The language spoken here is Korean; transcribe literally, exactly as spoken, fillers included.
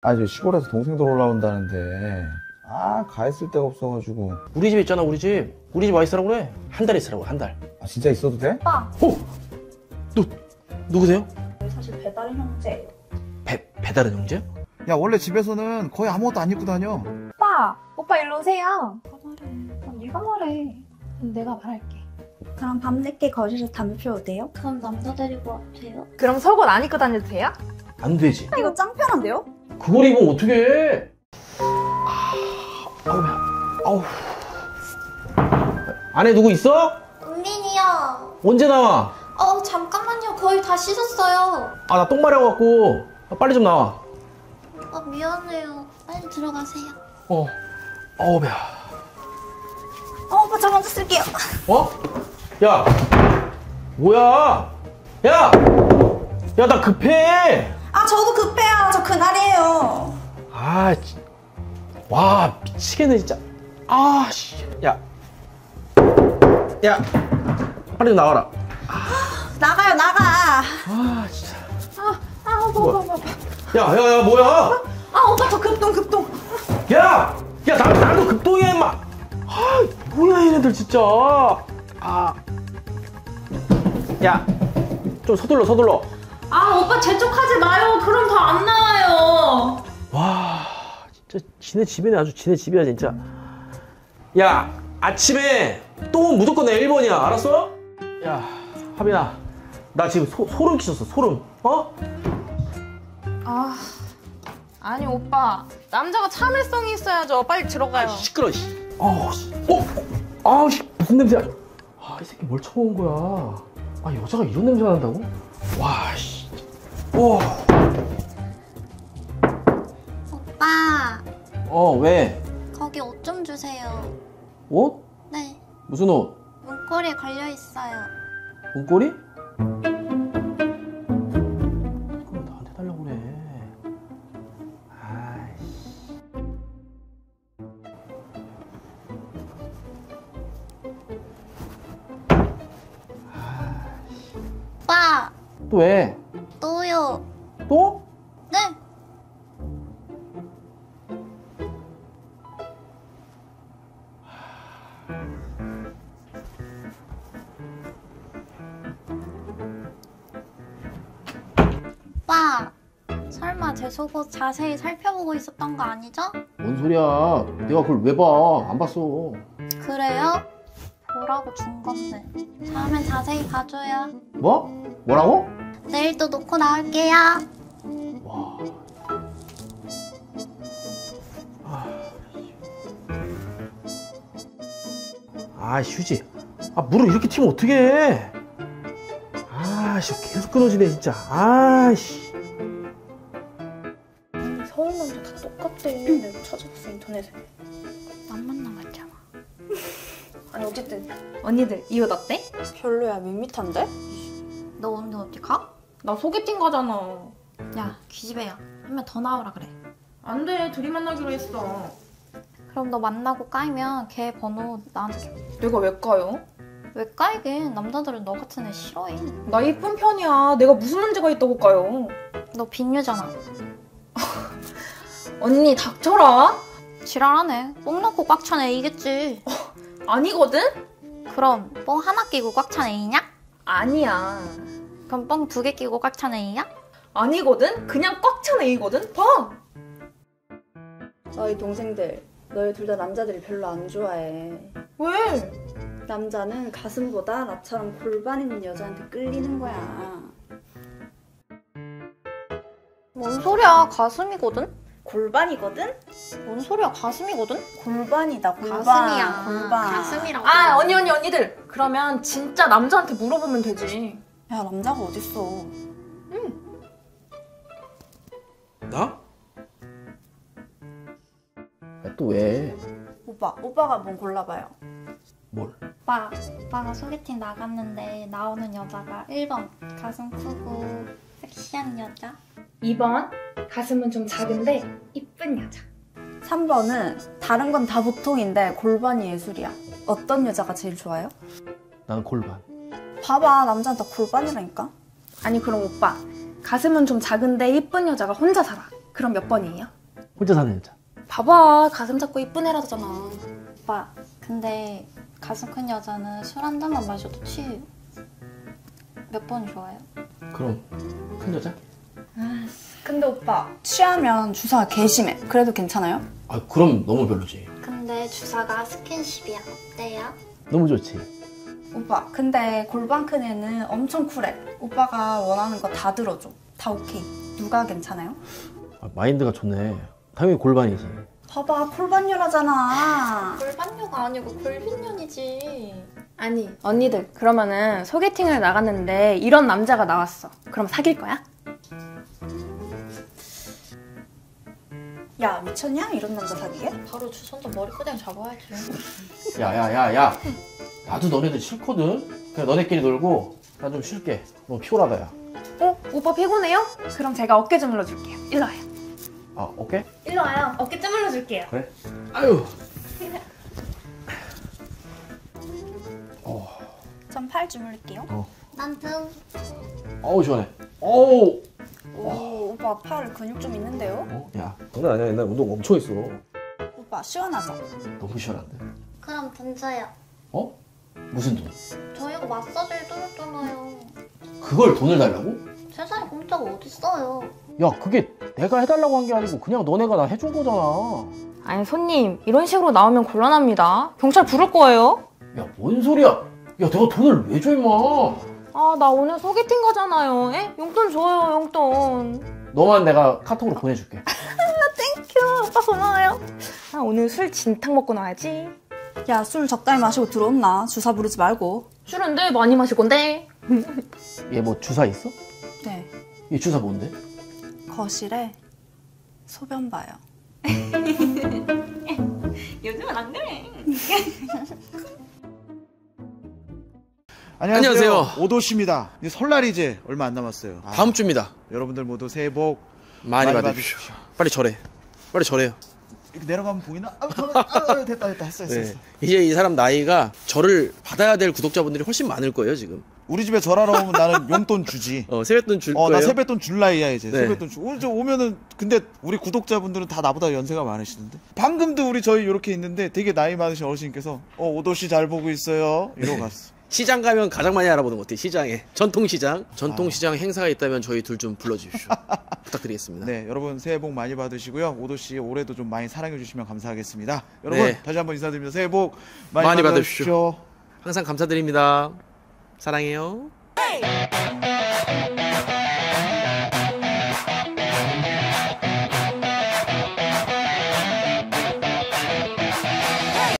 아니 시골에서 동생들 올라온다는데 아 가있을 데가 없어가지고. 우리 집 있잖아, 우리 집. 우리 집 와있으라고 그래. 한 달 있으라고, 한 달. 아 진짜 있어도 돼? 오빠! 어? 너 누구세요? 사실 배달의 형제예요. 배, 배달의 형제? 야 원래 집에서는 거의 아무것도 안 입고 다녀. 오빠! 오빠 일로 오세요. 아, 네가 말해. 그럼 내가 말할게. 그럼 밤늦게 거실에서 담배 피워도 돼요? 그럼 남자 데리고 와도 돼요? 그럼 속옷 안 입고 다녀도 돼요? 안 되지. 아, 이거 짱 편한데요? 그걸 입으면 어떻게 해? 아, 아우야, 아우. 안에 누구 있어? 은빈이요. 언제 나와? 어, 잠깐만요. 거의 다 씻었어요. 아, 나 똥 마려워갖고. 아, 빨리 좀 나와. 어, 미안해요. 빨리 들어가세요. 어, 아우야. 어, 오빠 저 먼저 쓸게요. 어? 야, 뭐야? 야, 야, 나 급해. 아, 저도 급해요. 저 그날이에요. 아, 와, 미치겠네, 진짜. 아, 씨. 야. 야. 빨리 나와라. 아. 나가요, 나가. 아, 진짜. 아, 아, 오빠, 오빠, 오빠. 야, 야, 야, 뭐야? 아, 아 오빠, 저 급동, 급동. 야! 야, 나, 나도 급동이야, 임마. 아, 뭐야, 얘네들, 진짜. 아. 야. 좀 서둘러, 서둘러. 아 오빠 재촉하지 마요. 그럼 더 안 나와요. 와 진짜 지네 집이네. 아주 지네 집이야 진짜. 야 아침에 똥은 무조건 내 일 번이야. 알았어? 야 하빈아 나 지금 소, 소름 끼쳤어. 소름. 어? 아 아니 오빠 남자가 참을성이 있어야죠. 빨리 들어가요. 아, 시끄러워. 아우 씨. 어? 아우 씨 무슨 냄새야. 아 이 새끼 뭘 쳐온 거야. 아 여자가 이런 냄새 난다고? 와 씨. 오. 오빠. 어 왜? 거기 옷 좀 주세요. 옷? 네. 무슨 옷? 문고리에 걸려 있어요. 문고리? 그럼 나한테 달라고 그래. 아이씨. 아이씨. 오빠. 또 왜? 또요. 또? 네. 오빠, 설마 제 속옷 자세히 살펴보고 있었던 거 아니죠? 뭔 소리야. 내가 그걸 왜 봐. 안 봤어. 그래요? 보라고 준 건데. 다음엔 자세히 봐줘요. 뭐? 뭐라고? 내일 또 놓고 나올게요. 와. 아, 휴지. 아, 물을 이렇게 튀면 어떡해. 아, 씨, 계속 끊어지네, 진짜. 아, 씨. 아니, 서울 남자 다 똑같대. 내가 찾아봤어, 인터넷에. 안 만난 거 같잖아. 아니, 어쨌든. 언니들, 이 옷 어때? 별로야, 밋밋한데? 너 오늘 어디 가? 나 소개팅 가잖아. 야 귀집애야 한 명 더 나오라 그래. 안 돼 둘이 만나기로 했어. 그럼 너 만나고 까이면 걔 번호 나한테 줘. 내가 왜 까요? 왜 까이긴. 남자들은 너 같은 애 싫어해. 나 예쁜 편이야. 내가 무슨 문제가 있다고 까요. 너 빈유잖아. 언니 닥쳐라. 지랄하네. 뽕 넣고 꽉 찬 애이겠지. 아니거든? 그럼 뽕 하나 끼고 꽉 찬 애이냐? 아니야. 그럼 뻥 두 개 끼고 꽉 찬 애이야? 아니거든? 그냥 꽉 찬 애이거든? 뻥! 너희 동생들, 너희 둘 다 남자들이 별로 안 좋아해. 왜? 남자는 가슴보다 나처럼 골반 있는 여자한테 끌리는 거야. 뭔 소리야, 가슴이거든? 골반이거든? 뭔 소리야, 가슴이거든? 골반이다, 골반. 가슴이야, 골반. 가슴이라고. 아, 언니, 언니, 언니들! 그러면 진짜 남자한테 물어보면 되지. 야 남자가 어딨어. 응. 나? 야, 또 왜? 오빠, 오빠가 뭔 골라봐요. 뭘? 오빠, 오빠가 소개팅 나갔는데 나오는 여자가 일 번 가슴 크고 섹시한 여자, 이 번 가슴은 좀 작은데 이쁜 여자, 삼 번은 다른 건 다 보통인데 골반이 예술이야. 어떤 여자가 제일 좋아요? 난 골반. 봐봐 남자는 다 골반이라니까. 아니 그럼 오빠 가슴은 좀 작은데 이쁜 여자가 혼자 살아. 그럼 몇 번이에요? 혼자 사는 여자. 봐봐, 가슴 작고 이쁜 애라잖아. 오빠, 근데 가슴 큰 여자는 술 한 잔만 마셔도 취해요. 몇 번 좋아요? 그럼 큰 여자? 아, 근데 오빠 취하면 주사가 개심해. 그래도 괜찮아요? 아, 그럼 너무 별로지. 근데 주사가 스킨십이야. 어때요? 너무 좋지. 오빠, 근데 골반 큰 애는 엄청 쿨해. 오빠가 원하는 거 다 들어줘. 다 오케이. 누가 괜찮아요? 아, 마인드가 좋네. 당연히 골반이지. 봐봐, 콜반년하잖아. 골반녀가 아니고 골빈년이지. 아니, 언니들 그러면은 소개팅을 나갔는데 이런 남자가 나왔어. 그럼 사귈 거야? 야, 미쳤냐? 이런 남자 사귀게? 바로 주선자 머리끄댕 잡아야지. 야야야야, 야, 야. 나도 너네들 싫거든? 그냥 너네끼리 놀고 나 좀 쉴게. 너무 피곤하다, 야. 어? 오빠 피곤해요? 그럼 제가 어깨 좀 눌러줄게요. 일로 와요. 아, 어깨? 일로 와요. 어깨 좀 눌러줄게요. 그래? 아유. 어. 전 팔 주물릴게요. 어. 난 등. 어우, 시원해. 어우. 오, 오빠 팔 근육 좀 있는데요? 어? 야, 장난 아니야. 옛날 운동 엄청 했어. 오빠 시원하죠? 너무 시원한데? 그럼 돈 줘요. 어? 무슨 돈? 저희가 마사지 해드렸잖아요. 그걸 돈을 달라고? 세상에 공짜가 어딨어요. 야, 그게 내가 해달라고 한 게 아니고 그냥 너네가 나 해준 거잖아. 아니 손님, 이런 식으로 나오면 곤란합니다. 경찰 부를 거예요. 야, 뭔 소리야. 야, 내가 돈을 왜 줘 임마. 아, 나 오늘 소개팅 가잖아요. 에? 용돈 줘요, 용돈. 너만 내가 카톡으로 어. 보내줄게. 땡큐, 오빠 고마워요. 아, 오늘 술 진탕 먹고 나야지. 야, 술 적당히 마시고 들어온나. 주사 부르지 말고. 술인데 많이 마실 건데. 얘 뭐 주사 있어? 네. 얘 주사 뭔데? 거실에 소변 봐요. 요즘은 안 그래. 안녕하세요. 안녕하세요. 오도씨입니다. 이제 설날이 이제 얼마 안 남았어요. 아, 다음 주입니다. 여러분들 모두 새해 복 많이, 많이 받으십시오. 받으십시오. 빨리 절해. 빨리 절해요. 이렇게 내려가면 보이나? 아, 아, 됐다, 됐다. 했어, 했어, 네. 했어. 이제 이 사람 나이가 절을 받아야 될 구독자분들이 훨씬 많을 거예요, 지금. 우리 집에 절하러 오면 나는 용돈 주지. 어, 세뱃돈 줄 어, 거예요? 나 세뱃돈 줄 나이야, 이제. 네. 세뱃돈 주. 오늘 저 오면은, 근데 우리 구독자분들은 다 나보다 연세가 많으시던데. 방금도 우리 저희 이렇게 있는데 되게 나이 많으신 어르신께서, 어, 오도씨 잘 보고 있어요. 이러고 네. 갔어. 시장 가면 가장 많이 알아보는 것 같아요. 시장에 전통시장 전통시장 아. 행사가 있다면 저희 둘 좀 불러주십시오. 부탁드리겠습니다. 네, 여러분 새해 복 많이 받으시고요. 오도씨 올해도 좀 많이 사랑해 주시면 감사하겠습니다. 여러분 네. 다시 한번 인사드립니다. 새해 복 많이, 많이 받으십시오. 받으십시오. 항상 감사드립니다. 사랑해요.